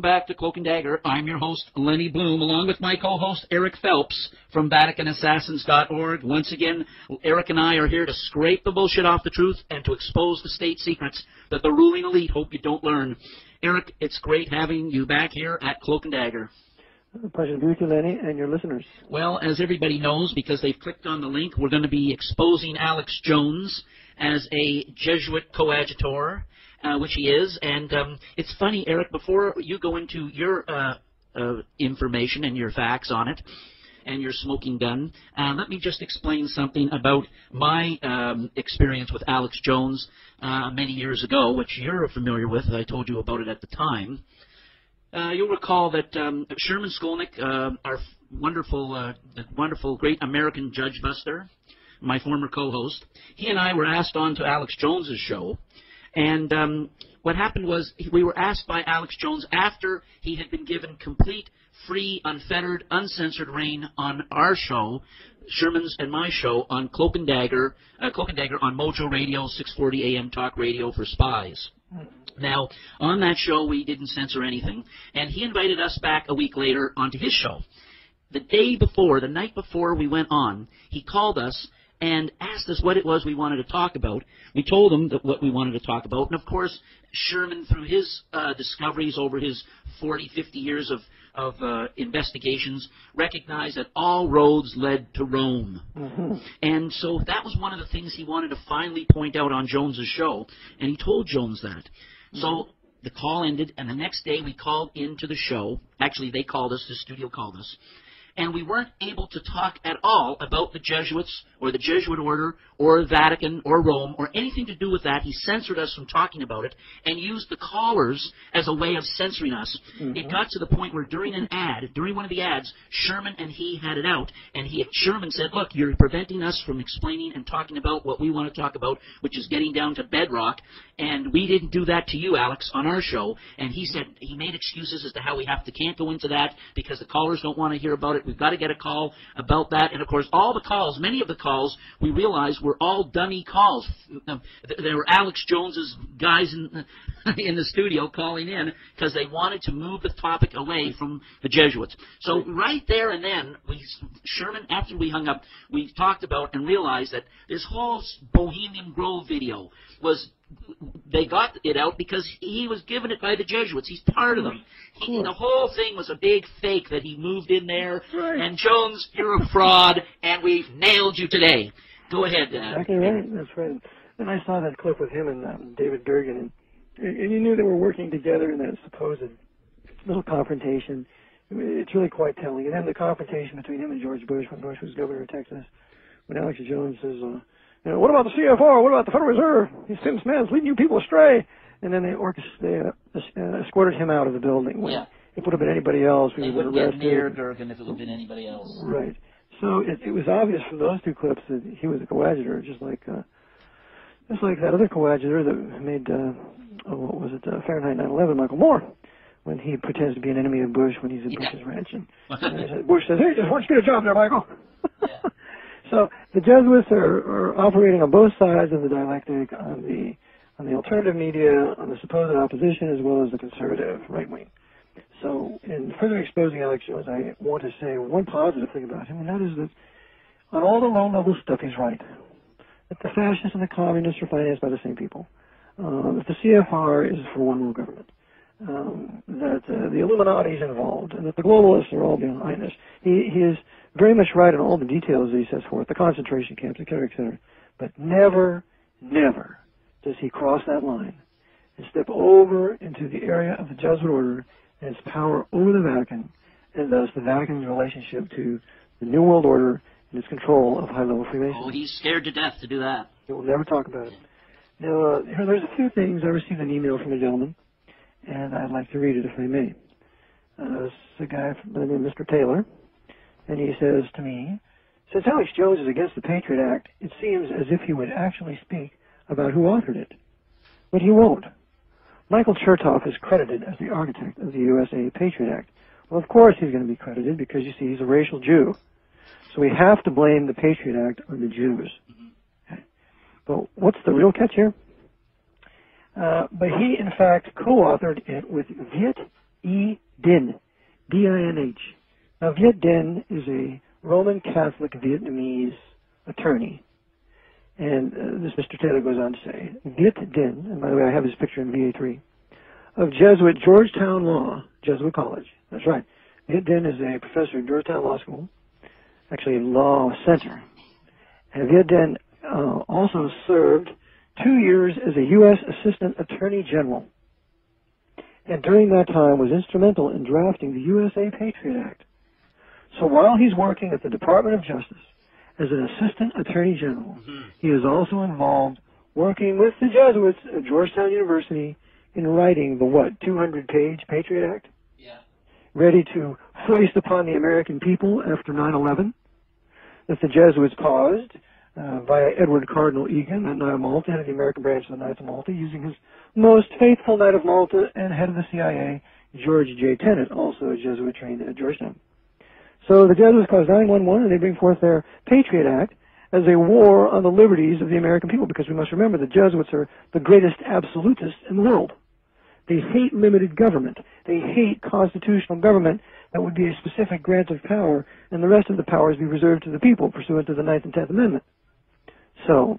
Welcome back to Cloak and Dagger. I'm your host, Lenny Bloom, along with my co-host, Eric Phelps from VaticanAssassins.org. Once again, Eric and I are here to scrape the bullshit off the truth and to expose the state secrets that the ruling elite hope you don't learn. Eric, it's great having you back here at Cloak and Dagger. A pleasure to be with you, Lenny, and your listeners. Well, as everybody knows, because they've clicked on the link, we're going to be exposing Alex Jones as a Jesuit coadjutor, which he is. And it's funny, Eric, before you go into your information and your facts on it and your smoking gun, let me just explain something about my experience with Alex Jones many years ago, which you're familiar with. I told you about it at the time. You'll recall that Sherman Skolnick, our wonderful, great American judge buster, my former co-host, he and I were asked on to Alex Jones's show. And what happened was we were asked by Alex Jones after he had been given complete, free, unfettered, uncensored reign on our show, Sherman's and my show, on Cloak and Dagger on Mojo Radio, 640 AM talk radio for spies. Now, on that show, we didn't censor anything, and he invited us back a week later onto his show. The day before, the night before we went on, he called us and asked us what it was we wanted to talk about. We told him that what we wanted to talk about, and of course, Sherman, through his discoveries over his 40, 50 years of investigations, recognized that all roads led to Rome. Mm-hmm. And so that was one of the things he wanted to finally point out on Jones's show, and he told Jones that. So the call ended, and the next day we called into the show. Actually, they called us, the studio called us, and we weren't able to talk at all about the Jesuits or the Jesuit order or Vatican or Rome or anything to do with that. He censored us from talking about it and used the callers as a way of censoring us. Mm-hmm. It got to the point where during an ad, during one of the ads, Sherman and he had it out, and Sherman said, look, you're preventing us from explaining and talking about what we want to talk about, which is getting down to bedrock, and we didn't do that to you, Alex, on our show. And he said he made excuses as to how we can't go into that because the callers don't want to hear about it. We've got to get a call about that. And, of course, all the calls, many of the calls, we realized were all dummy calls. There were Alex Jones's guys in the studio calling in because they wanted to move the topic away from the Jesuits. So right there and then, Sherman, after we hung up, we talked about and realized that this whole Bohemian Grove video was – they got it out because he was given it by the Jesuits. He's part of them. The whole thing was a big fake that he moved in there. Right. And Jones, you're a fraud, and we've nailed you today. Go ahead. Exactly right. That's right. And I saw that clip with him and David Bergen, and you knew they were working together in that supposed little confrontation. I mean, it's really quite telling. And then the confrontation between him and George Bush when Bush was governor of Texas, when Alex Jones says, you know, what about the CFR? What about the Federal Reserve? These Sims men's leading you people astray. And then they escorted him out of the building. Yeah. If it would have been anybody else, we would have been arrested. They wouldn't get near Durkin if it would have been anybody else. Right. So it was obvious from those two clips that he was a coadjutor, just like that other coadjutor that made Fahrenheit 9/11, Michael Moore, when he pretends to be an enemy of Bush when he's at Bush's ranch. And Bush says, hey, just why don't you get a job there, Michael? Yeah. So the Jesuits are operating on both sides of the dialectic, on the alternative media, on the supposed opposition, as well as the conservative right wing. So in further exposing Alex Jones, I want to say one positive thing about him, and that is that on all the low-level stuff, he's right. That the fascists and the communists are financed by the same people. That the CFR is for one world government. That the Illuminati is involved, and that the globalists are all behind us. He is very much right in all the details that he sets forth, the concentration camps, et cetera, et cetera. But never, never does he cross that line and step over into the area of the Jesuit order and its power over the Vatican, and thus the Vatican's relationship to the New World Order and its control of high-level Freemasons. Oh, he's scared to death to do that. He will never talk about it. Now, there's a few things. I received an email from a gentleman, and I'd like to read it if I may. It's a guy by the name of Mr. Taylor. And he says to me, since Alex Jones is against the Patriot Act, it seems as if he would actually speak about who authored it. But he won't. Michael Chertoff is credited as the architect of the USA Patriot Act. Well, of course he's going to be credited because, you see, he's a racial Jew. So we have to blame the Patriot Act on the Jews. Okay. But what's the real catch here? But he, in fact, co-authored it with Viet E. Dinh, D-I-N-H. Now, Viet Dinh is a Roman Catholic Vietnamese attorney. And this Mr. Taylor goes on to say, Viet Dinh, and by the way, I have his picture in VA3, of Jesuit Georgetown Law, Jesuit College. That's right. Viet Dinh is a professor at Georgetown Law School, actually Law Center. And Viet Dinh also served 2 years as a U.S. Assistant Attorney General. And during that time was instrumental in drafting the USA Patriot Act. So while he's working at the Department of Justice as an Assistant Attorney General, he is also involved working with the Jesuits at Georgetown University in writing the, 200-page Patriot Act? Yeah. Ready to foist upon the American people after 9/11 that the Jesuits caused via Edward Cardinal Egan, at Knight of Malta, head of the American branch of the Knights of Malta, using his most faithful Knight of Malta and head of the CIA, George J. Tenet, also a Jesuit trained at Georgetown. So the Jesuits caused 9/11, and they bring forth their Patriot Act as a war on the liberties of the American people, because we must remember the Jesuits are the greatest absolutists in the world. They hate limited government. They hate constitutional government that would be a specific grant of power, and the rest of the powers be reserved to the people pursuant to the 9th and 10th Amendment. So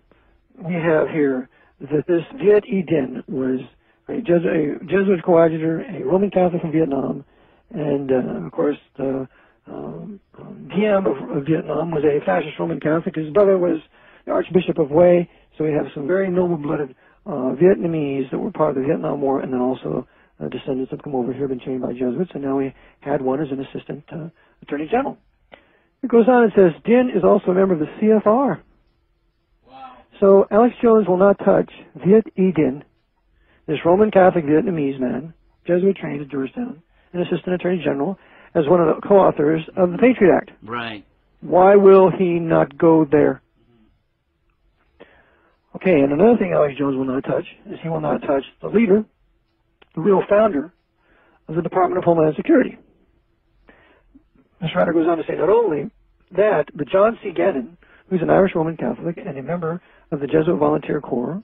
we have here that this Viet Dinh was a Jesuit coadjutor, a Roman Catholic from Vietnam, and of course the DM of Vietnam was a fascist Roman Catholic. His brother was the Archbishop of Hue, so we have some very noble-blooded Vietnamese that were part of the Vietnam War, and then also descendants that come over here have been trained by Jesuits, and now we had one as an assistant attorney general. It goes on and says, Dinh is also a member of the CFR. So Alex Jones will not touch Viet Dinh, this Roman Catholic Vietnamese man, Jesuit trained at Georgetown, an assistant attorney general, as one of the co-authors of the Patriot Act. Right. Why will he not go there? Okay, and another thing Alex Jones will not touch is he will not touch the leader, the real founder of the Department of Homeland Security. Ms. Ryder goes on to say not only that, but John C. Gannon, who's an Irish Roman Catholic and a member of the Jesuit Volunteer Corps.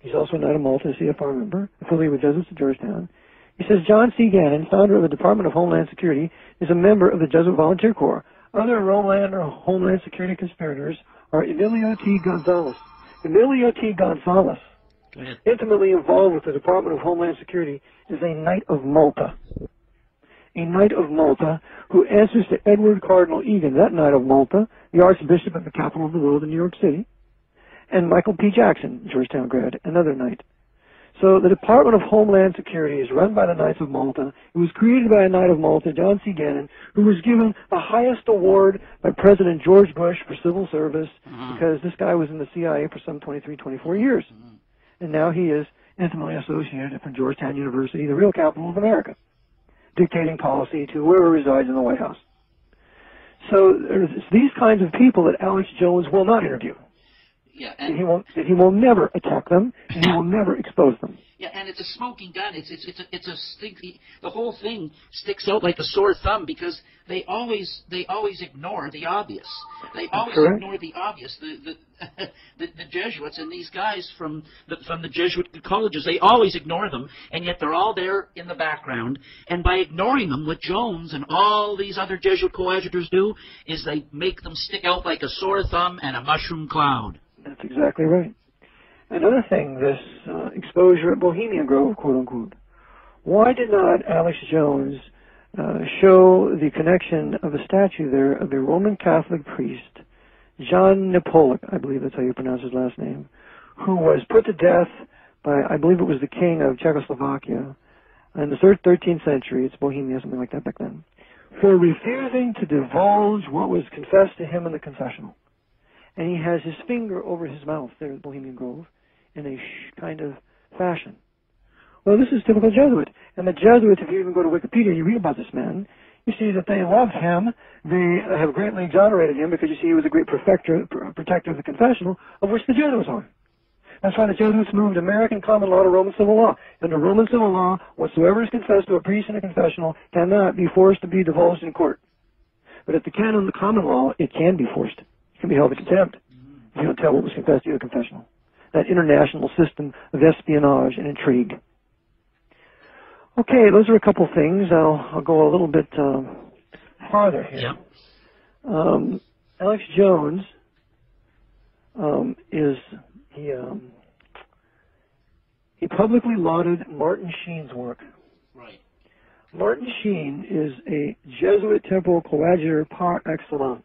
He's also a Knight of Malta, a CFR member, affiliated with Jesuits at Georgetown. He says, John C. Gannon, founder of the Department of Homeland Security, is a member of the Jesuit Volunteer Corps. Other Homeland Security conspirators are Emilio T. Gonzalez. Emilio T. Gonzalez, intimately involved with the Department of Homeland Security, is a Knight of Malta. A Knight of Malta who answers to Edward Cardinal Egan, that Knight of Malta, the Archbishop of the capital of the world in New York City, and Michael P. Jackson, Georgetown grad, another Knight. So the Department of Homeland Security is run by the Knights of Malta. It was created by a Knight of Malta, John C. Gannon, who was given the highest award by President George Bush for civil service because this guy was in the CIA for some 23, 24 years. And now he is intimately associated from Georgetown University, the real capital of America, dictating policy to whoever resides in the White House. So there's these kinds of people that Alex Jones will not interview. Yeah, and he will never attack them, and he will never expose them. Yeah, and it's a smoking gun. It's a stinky. The whole thing sticks out like a sore thumb because they always ignore the obvious. They always ignore the obvious. The Jesuits and these guys from the Jesuit colleges, they always ignore them, and yet they're all there in the background. And by ignoring them, what Jones and all these other Jesuit coadjutors do is they make them stick out like a sore thumb and a mushroom cloud. That's exactly right. Another thing, this exposure at Bohemian Grove, quote-unquote. Why did not Alex Jones show the connection of a statue there of a Roman Catholic priest, John Napoleon, I believe that's how you pronounce his last name, who was put to death by, I believe it was the king of Czechoslovakia in the 13th century, it's Bohemia, something like that back then, for refusing to divulge what was confessed to him in the confessional. And he has his finger over his mouth there at Bohemian Grove in a kind of fashion. Well, this is typical Jesuit. And the Jesuits, if you even go to Wikipedia, you read about this man, you see that they love him. They have greatly exonerated him because you see he was a great protector of the confessional, of which the Jesuits are. That's why the Jesuits moved American common law to Roman civil law. Under Roman civil law, whatsoever is confessed to a priest in a confessional cannot be forced to be divulged in court. But at the canon of the common law, it can be forced. Can be held in contempt if you don't tell what was confessed to you in a confessional. That international system of espionage and intrigue. Okay, those are a couple things. I'll go a little bit farther here. Yeah. Alex Jones he publicly lauded Martin Sheen's work. Right. Martin Sheen is a Jesuit temple coadjutor par excellence.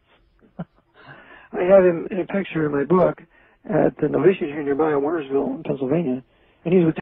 I have him in a picture in my book at the novitiate nearby in Warnersville, Pennsylvania, and he's with